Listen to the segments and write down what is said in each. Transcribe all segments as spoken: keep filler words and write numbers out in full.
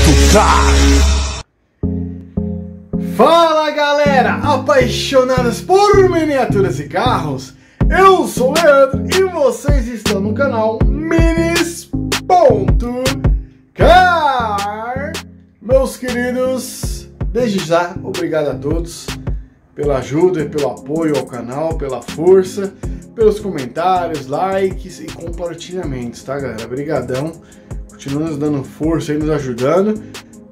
Minis.car. Fala galera, apaixonadas por miniaturas e carros, eu sou o Leandro e vocês estão no canal Minis.car. Meus queridos, desde já, obrigado a todos pela ajuda e pelo apoio ao canal, pela força, pelos comentários, likes e compartilhamentos, tá galera? Obrigadão, continuando nos dando força e nos ajudando,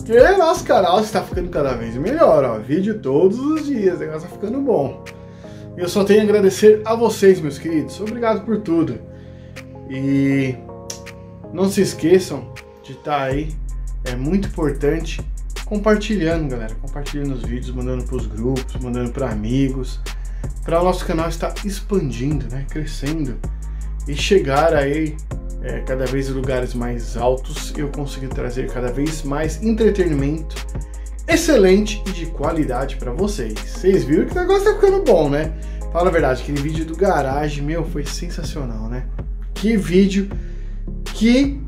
que nosso canal está ficando cada vez melhor, ó, vídeo todos os dias, o negócio está ficando bom. E eu só tenho a agradecer a vocês, meus queridos, obrigado por tudo. E não se esqueçam de estar aí, é muito importante, compartilhando, galera, compartilhando os vídeos, mandando para os grupos, mandando para amigos, para o nosso canal estar expandindo, né, crescendo e chegar aí é, cada vez em lugares mais altos e eu conseguir trazer cada vez mais entretenimento excelente e de qualidade para vocês. Vocês viram que o negócio tá ficando bom, né? Fala a verdade, aquele vídeo do garagem, meu, foi sensacional, né? Que vídeo, que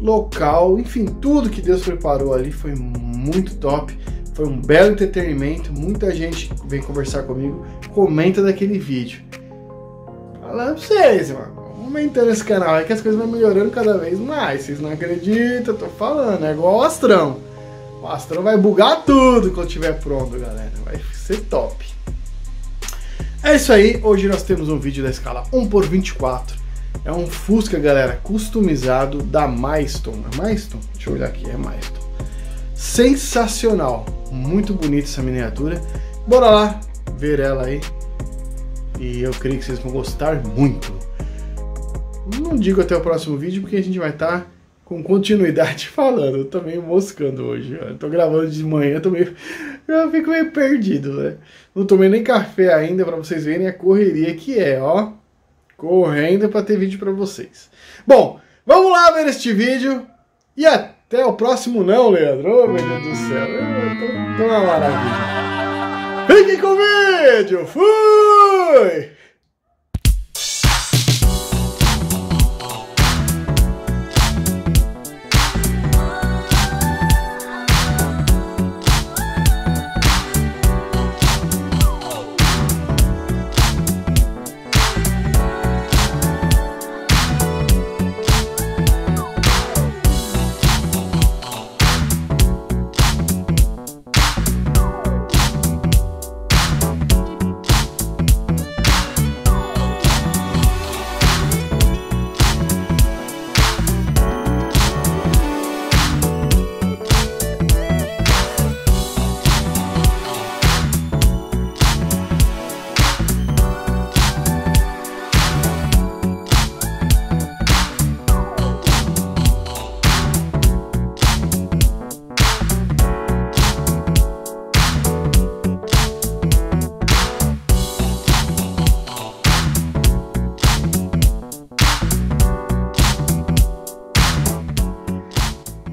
local, enfim, tudo que Deus preparou ali foi muito top. Foi um belo entretenimento, muita gente vem conversar comigo, comenta daquele vídeo. Fala pra vocês, mano, aumentando esse canal, é que as coisas vão melhorando cada vez mais, vocês não acreditam, eu tô falando, é igual o Astrão. O Astrão vai bugar tudo quando estiver pronto, galera, vai ser top. É isso aí, hoje nós temos um vídeo da escala um por vinte e quatro, é um Fusca, galera, customizado da Maiston, é Maiston? Deixa eu olhar aqui, é Maiston. Sensacional, muito bonita essa miniatura, bora lá ver ela aí e eu creio que vocês vão gostar muito. Não digo até o próximo vídeo porque a gente vai estar tá com continuidade falando. Eu tô meio moscando hoje, eu tô gravando de manhã, eu, tô meio... eu fico meio perdido, né? Não tomei nem café ainda para vocês verem a correria que é, ó, correndo para ter vídeo para vocês. Bom, vamos lá ver este vídeo e até Até o próximo não, Leandro. Oh, meu Deus do céu. Eu tô, tô uma maravilha. Fiquem com o vídeo. Fui!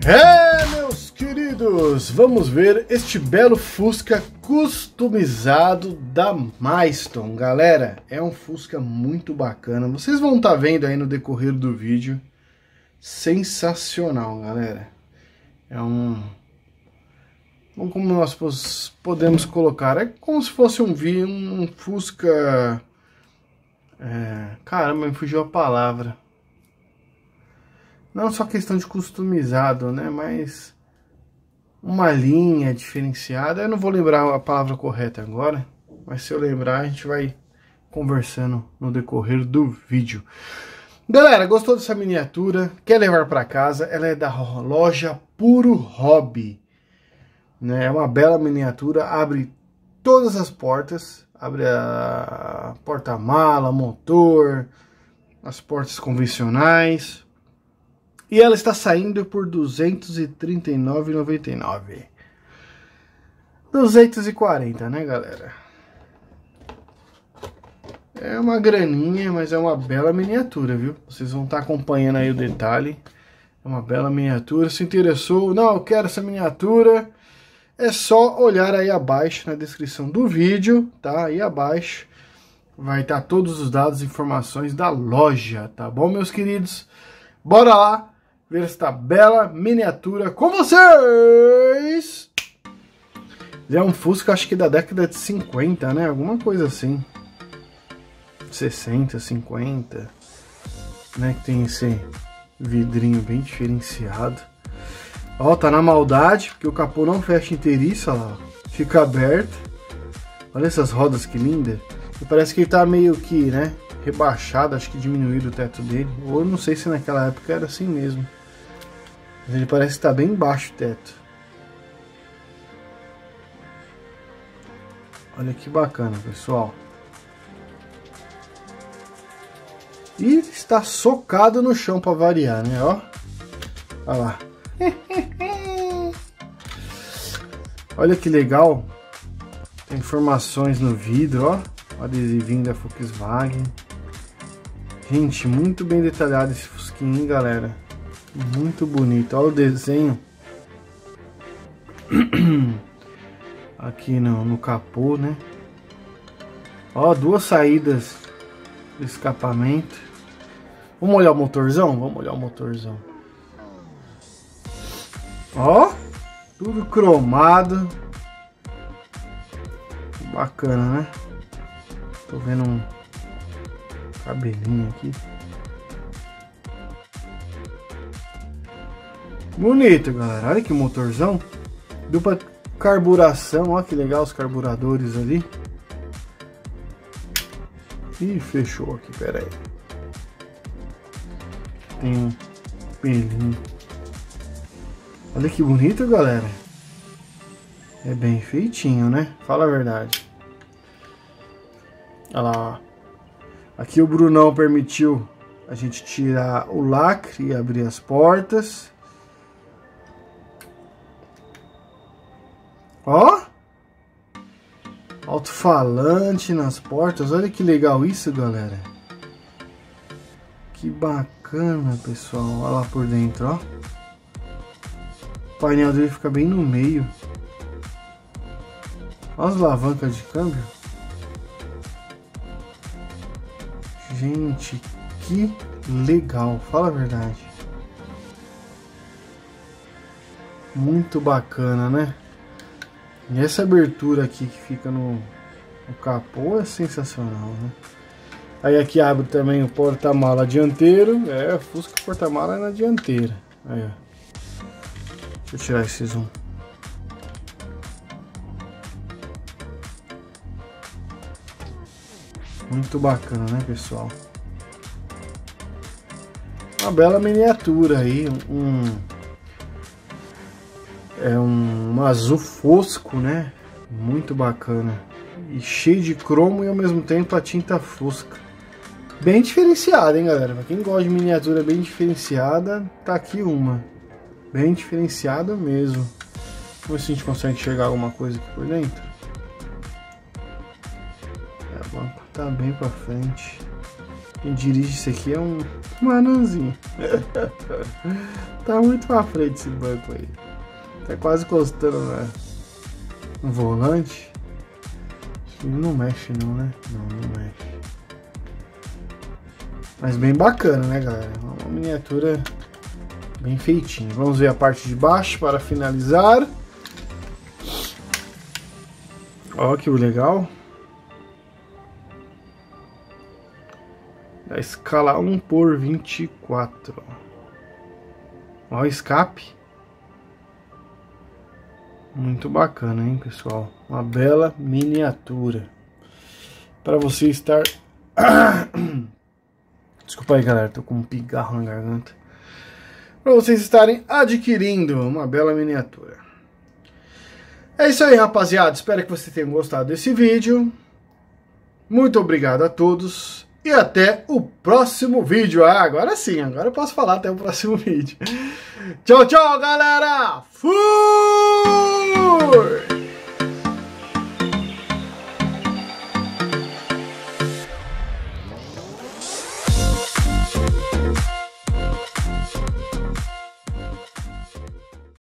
É, meus queridos, vamos ver este belo Fusca customizado da Maiston. Galera, é um Fusca muito bacana, vocês vão estar vendo aí no decorrer do vídeo. Sensacional, galera. É um... como nós podemos colocar, é como se fosse um, um Fusca... É... Caramba, me fugiu a palavra. Não só questão de customizado, né, mas uma linha diferenciada. Eu não vou lembrar a palavra correta agora, mas se eu lembrar a gente vai conversando no decorrer do vídeo. Galera, gostou dessa miniatura? Quer levar para casa? Ela é da loja Puro Hobby, né? É uma bela miniatura, abre todas as portas, abre a porta-mala, motor, as portas convencionais. E ela está saindo por duzentos e trinta e nove reais e noventa e nove centavos. duzentos e quarenta, né, galera? É uma graninha, mas é uma bela miniatura, viu? Vocês vão estar acompanhando aí o detalhe. É uma bela miniatura. Se interessou? Não, eu quero essa miniatura. É só olhar aí abaixo na descrição do vídeo, tá? Aí abaixo vai estar todos os dados e informações da loja, tá bom, meus queridos? Bora lá ver esta bela miniatura com vocês. Ele é um Fusca, acho que da década de cinquenta, né? Alguma coisa assim. sessenta, cinquenta. Né? Que tem esse vidrinho bem diferenciado. Ó, tá na maldade, porque o capô não fecha inteiriça, lá. Fica aberto. Olha essas rodas, que linda. E parece que ele tá meio que, né? Rebaixado, acho que diminuído o teto dele. Ou eu não sei se naquela época era assim mesmo. Mas ele parece que tá bem baixo o teto. Olha que bacana, pessoal. E está socado no chão para variar, né? Ó. Olha lá. Olha que legal. Tem informações no vidro, ó. O adesivinho da Volkswagen. Gente, muito bem detalhado esse fusquinho, hein, galera? Muito bonito. Olha o desenho. Aqui no, no capô, né? Ó, duas saídas de escapamento. Vamos olhar o motorzão? Vamos olhar o motorzão. Ó, tudo cromado. Bacana, né? Tô vendo um cabelinho aqui. Bonito, galera. Olha que motorzão. Dupla carburação, ó, que legal os carburadores ali. Ih, fechou aqui, pera aí. Tem um pelinho. Olha que bonito, galera. É bem feitinho, né? Fala a verdade. Olha lá, ó. Aqui o Brunão permitiu a gente tirar o lacre e abrir as portas. Ó, alto-falante nas portas, olha que legal isso, galera. Que bacana, pessoal, olha lá por dentro, ó. O painel dele fica bem no meio. Olha as alavancas de câmbio. Gente, que legal, fala a verdade. Muito bacana, né? E essa abertura aqui que fica no, no capô é sensacional, né? Aí aqui abre também o porta-mala dianteiro. É, Fusca porta-mala é na dianteira. Aí, ó. Deixa eu tirar esse zoom. Muito bacana, né, pessoal? Uma bela miniatura aí. Um... É um, um azul fosco, né? Muito bacana. E cheio de cromo e ao mesmo tempo a tinta fosca. Bem diferenciada, hein, galera? Pra quem gosta de miniatura bem diferenciada, tá aqui uma. Bem diferenciada mesmo. Vamos ver se a gente consegue enxergar alguma coisa aqui por dentro. É, o banco tá bem pra frente. Quem dirige isso aqui é um, um anãozinho. Tá muito pra frente esse banco aí. Tá quase encostando no volante. Acho que não mexe não, né? Não, não mexe. Mas bem bacana, né, galera? Uma miniatura bem feitinha. Vamos ver a parte de baixo para finalizar. Olha que legal. A escala um por vinte e quatro. Olha o escape. Muito bacana, hein, pessoal? Uma bela miniatura. Para você estar... Desculpa aí, galera. Tô com um pigarro na garganta. Para vocês estarem adquirindo uma bela miniatura. É isso aí, rapaziada. Espero que vocês tenham gostado desse vídeo. Muito obrigado a todos. E até o próximo vídeo. Ah, agora sim. Agora eu posso falar até o próximo vídeo. Tchau, tchau, galera. Fui!